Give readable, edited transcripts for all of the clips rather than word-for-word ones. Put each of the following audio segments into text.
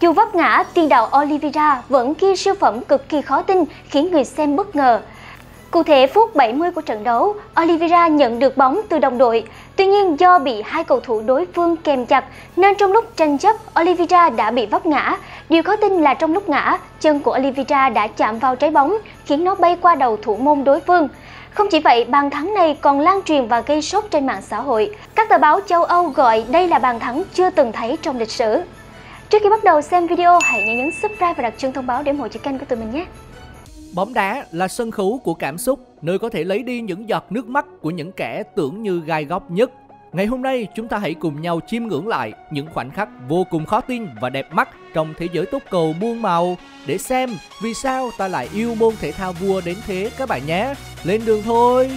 Dù vấp ngã, tiền đạo Oliveira vẫn ghi siêu phẩm cực kỳ khó tin khiến người xem bất ngờ. Cụ thể, phút 70 của trận đấu, Oliveira nhận được bóng từ đồng đội. Tuy nhiên, do bị hai cầu thủ đối phương kèm chặt nên trong lúc tranh chấp, Oliveira đã bị vấp ngã. Điều khó tin là trong lúc ngã, chân của Oliveira đã chạm vào trái bóng, khiến nó bay qua đầu thủ môn đối phương. Không chỉ vậy, bàn thắng này còn lan truyền và gây sốt trên mạng xã hội. Các tờ báo châu Âu gọi đây là bàn thắng chưa từng thấy trong lịch sử. Trước khi bắt đầu xem video, hãy nhấn subscribe và đặt chuông thông báo để ủng hộ cho kênh của tụi mình nhé. Bóng đá là sân khấu của cảm xúc, nơi có thể lấy đi những giọt nước mắt của những kẻ tưởng như gai góc nhất. Ngày hôm nay, chúng ta hãy cùng nhau chiêm ngưỡng lại những khoảnh khắc vô cùng khó tin và đẹp mắt trong thế giới túc cầu muôn màu để xem vì sao ta lại yêu môn thể thao vua đến thế các bạn nhé. Lên đường thôi!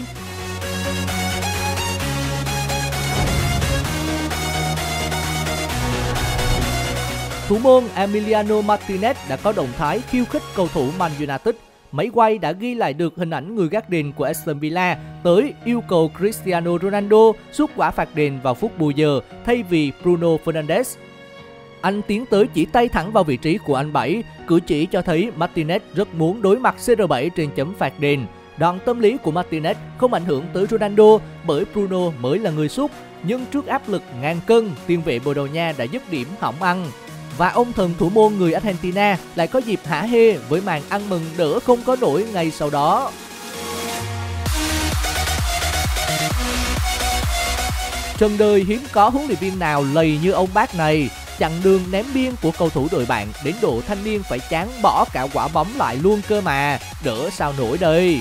Thủ môn Emiliano Martinez đã có động thái khiêu khích cầu thủ Man United. Máy quay đã ghi lại được hình ảnh người gác đền của Aston Villa tới yêu cầu Cristiano Ronaldo sút quả phạt đền vào phút bù giờ thay vì Bruno Fernandes. Anh tiến tới chỉ tay thẳng vào vị trí của anh Bảy, cử chỉ cho thấy Martinez rất muốn đối mặt CR7 trên chấm phạt đền. Đoạn tâm lý của Martinez không ảnh hưởng tới Ronaldo bởi Bruno mới là người sút, nhưng trước áp lực ngàn cân, tiền vệ Bồ Đào Nha đã dứt điểm hỏng ăn. Và ông thần thủ môn người Argentina lại có dịp hả hê với màn ăn mừng đỡ không có nổi ngay sau đó. Trần đời hiếm có huấn luyện viên nào lầy như ông bác này, chặn đường ném biên của cầu thủ đội bạn đến độ thanh niên phải chán bỏ cả quả bóng lại luôn cơ mà, đỡ sao nổi đây.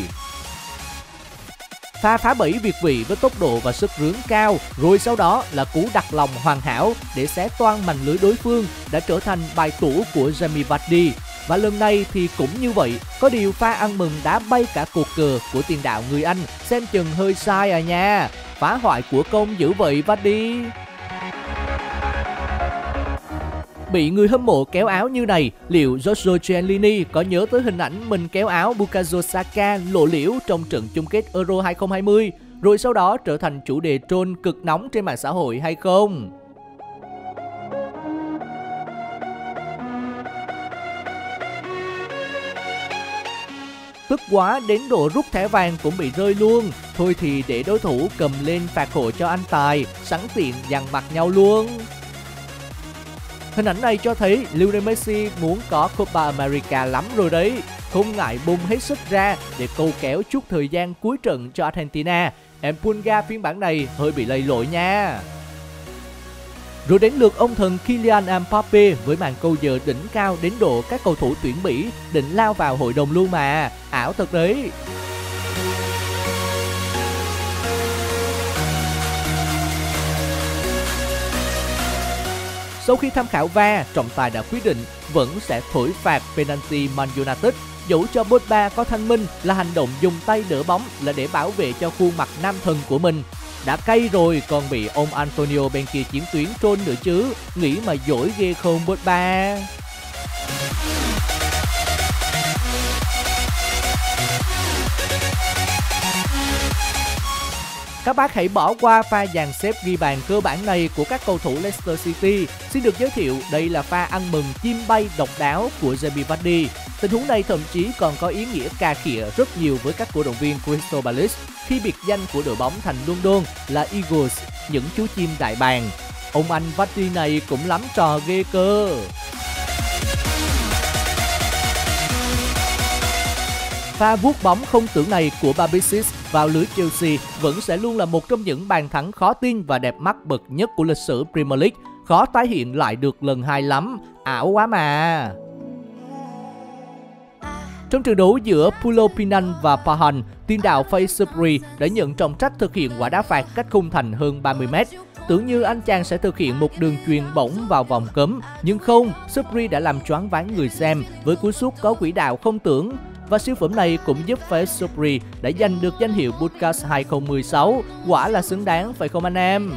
Pha phá bẫy việt vị với tốc độ và sức rướn cao, rồi sau đó là cú đặt lòng hoàn hảo để xé toan màn lưới đối phương đã trở thành bài tủ của Jamie Vardy. Và lần này thì cũng như vậy, có điều pha ăn mừng đã bay cả cột cờ của tiền đạo người Anh xem chừng hơi sai à nha. Phá hoại của công dữ vậy Vardy. Bị người hâm mộ kéo áo như này, liệu Giorgio Chiellini có nhớ tới hình ảnh mình kéo áo Bukayo Saka lộ liễu trong trận chung kết Euro 2020, rồi sau đó trở thành chủ đề troll cực nóng trên mạng xã hội hay không? Tức quá đến độ rút thẻ vàng cũng bị rơi luôn, thôi thì để đối thủ cầm lên phạt hộ cho anh Tài, sẵn tiện dằn mặt nhau luôn. Hình ảnh này cho thấy Lionel Messi muốn có Copa America lắm rồi đấy, không ngại bung hết sức ra để câu kéo chút thời gian cuối trận cho Argentina. Em Pulga phiên bản này hơi bị lầy lội nha. Rồi đến lượt ông thần Kylian Mbappe với màn câu giờ đỉnh cao đến độ các cầu thủ tuyển Mỹ định lao vào hội đồng luôn mà, ảo thật đấy. Sau khi tham khảo VAR, trọng tài đã quyết định vẫn sẽ thổi phạt penalty Man United, dẫu cho Pogba có thanh minh là hành động dùng tay đỡ bóng là để bảo vệ cho khuôn mặt nam thần của mình. Đã cay rồi còn bị ông Antonio bên kia chiến tuyến troll nữa chứ, nghĩ mà dỗi ghê không Pogba. Các bác hãy bỏ qua pha dàn xếp ghi bàn cơ bản này của các cầu thủ Leicester City. Xin được giới thiệu đây là pha ăn mừng chim bay độc đáo của Jamie Vardy. Tình huống này thậm chí còn có ý nghĩa cà khịa rất nhiều với các cổ động viên Crystal Palace khi biệt danh của đội bóng thành London là Eagles, những chú chim đại bàng. Ông anh Vardy này cũng lắm trò ghê cơ. Pha vuốt bóng không tưởng này của Babisis vào lưới Chelsea vẫn sẽ luôn là một trong những bàn thắng khó tin và đẹp mắt bậc nhất của lịch sử Premier League. Khó tái hiện lại được lần hai lắm, ảo quá mà. Trong trận đấu giữa Pulo Pinan và Pahan, tiền đạo Faye Supri đã nhận trọng trách thực hiện quả đá phạt cách khung thành hơn 30 m. Tưởng như anh chàng sẽ thực hiện một đường chuyền bổng vào vòng cấm, nhưng không, Supri đã làm choáng váng người xem với cú sút có quỹ đạo không tưởng. Và siêu phẩm này cũng giúp Faye Supri đã giành được danh hiệu Podcast 2016, quả là xứng đáng phải không anh em?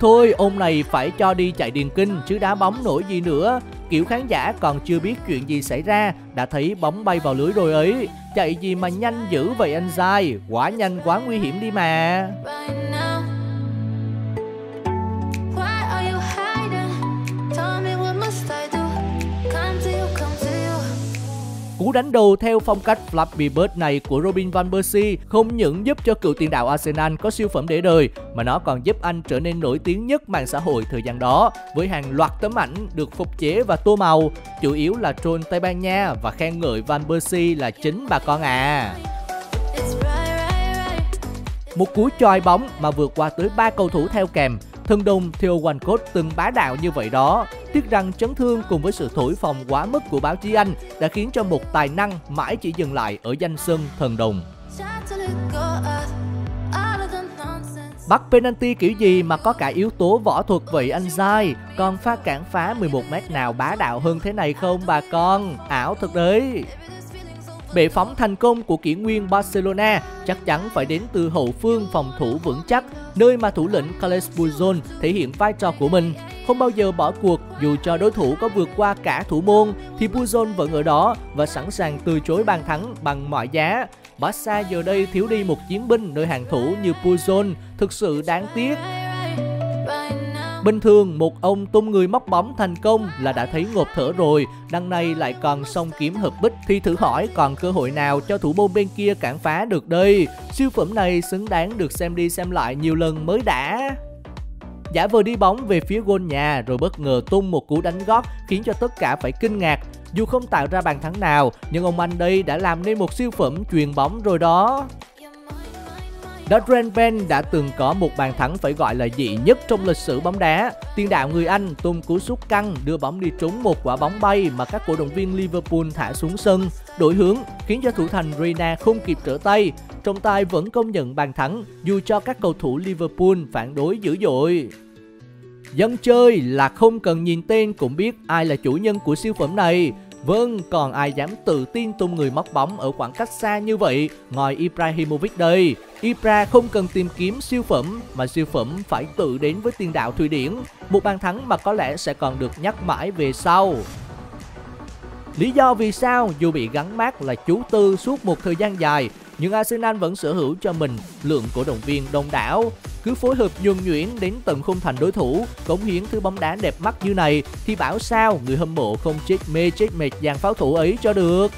Thôi, ông này phải cho đi chạy điền kinh chứ đá bóng nổi gì nữa, kiểu khán giả còn chưa biết chuyện gì xảy ra, đã thấy bóng bay vào lưới rồi ấy, chạy gì mà nhanh dữ vậy anh trai, quá nhanh quá nguy hiểm đi mà. Cú đánh đầu theo phong cách Flappy Bird này của Robin Van Persie không những giúp cho cựu tiền đạo Arsenal có siêu phẩm để đời mà nó còn giúp anh trở nên nổi tiếng nhất mạng xã hội thời gian đó với hàng loạt tấm ảnh được phục chế và tô màu, chủ yếu là troll Tây Ban Nha và khen ngợi Van Persie là chính bà con à. Một cú choi bóng mà vượt qua tới 3 cầu thủ theo kèm, thần đồng Theo Hoành Cốt từng bá đạo như vậy đó. Tiếc rằng chấn thương cùng với sự thổi phồng quá mức của báo chí Anh đã khiến cho một tài năng mãi chỉ dừng lại ở danh xưng thần đồng. Bắt penalty kiểu gì mà có cả yếu tố võ thuật vậy anh Giai? Con phát cản phá 11m nào bá đạo hơn thế này không bà con? Ảo thật đấy. Bệ phóng thành công của kỷ nguyên Barcelona chắc chắn phải đến từ hậu phương phòng thủ vững chắc, nơi mà thủ lĩnh Carles Puyol thể hiện vai trò của mình. Không bao giờ bỏ cuộc, dù cho đối thủ có vượt qua cả thủ môn thì Puyol vẫn ở đó và sẵn sàng từ chối bàn thắng bằng mọi giá. Barça giờ đây thiếu đi một chiến binh nơi hàng thủ như Puyol, thực sự đáng tiếc. Bình thường một ông tung người móc bóng thành công là đã thấy ngộp thở rồi, đằng này lại còn xông kiếm hợp bích thì thử hỏi còn cơ hội nào cho thủ môn bên kia cản phá được đây. Siêu phẩm này xứng đáng được xem đi xem lại nhiều lần mới đã. Giả vờ đi bóng về phía gôn nhà rồi bất ngờ tung một cú đánh góp khiến cho tất cả phải kinh ngạc. Dù không tạo ra bàn thắng nào nhưng ông anh đây đã làm nên một siêu phẩm chuyền bóng rồi đó. Darren đã từng có một bàn thắng phải gọi là dị nhất trong lịch sử bóng đá. Tiền đạo người Anh tung cú sút căng đưa bóng đi trúng một quả bóng bay mà các cổ động viên Liverpool thả xuống sân, đổi hướng khiến cho thủ thành Reina không kịp trở tay. Trọng tài vẫn công nhận bàn thắng dù cho các cầu thủ Liverpool phản đối dữ dội. Dân chơi là không cần nhìn tên cũng biết ai là chủ nhân của siêu phẩm này. Vâng, còn ai dám tự tin tung người móc bóng ở khoảng cách xa như vậy ngoài Ibrahimovic đây. Ibra không cần tìm kiếm siêu phẩm mà siêu phẩm phải tự đến với tiền đạo Thụy Điển. Một bàn thắng mà có lẽ sẽ còn được nhắc mãi về sau. Lý do vì sao dù bị gắn mác là chú Tư suốt một thời gian dài nhưng Arsenal vẫn sở hữu cho mình lượng cổ động viên đông đảo. Cứ phối hợp nhuần nhuyễn đến tận khung thành đối thủ, cống hiến thứ bóng đá đẹp mắt như này thì bảo sao người hâm mộ không chết mệt dàn pháo thủ ấy cho được.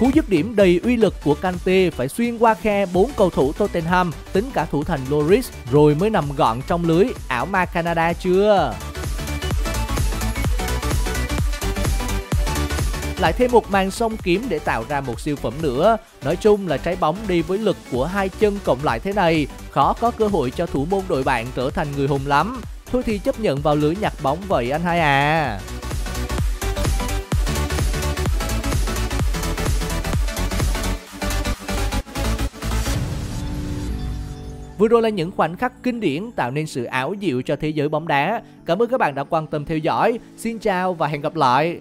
Cú dứt điểm đầy uy lực của Kanté phải xuyên qua khe 4 cầu thủ Tottenham, tính cả thủ thành Lloris rồi mới nằm gọn trong lưới. Ảo ma Canada chưa? Lại thêm một màn xông kiếm để tạo ra một siêu phẩm nữa. Nói chung là trái bóng đi với lực của hai chân cộng lại thế này, khó có cơ hội cho thủ môn đội bạn trở thành người hùng lắm. Thôi thì chấp nhận vào lưới nhặt bóng vậy anh hai à. Vừa rồi là những khoảnh khắc kinh điển tạo nên sự ảo diệu cho thế giới bóng đá. Cảm ơn các bạn đã quan tâm theo dõi. Xin chào và hẹn gặp lại.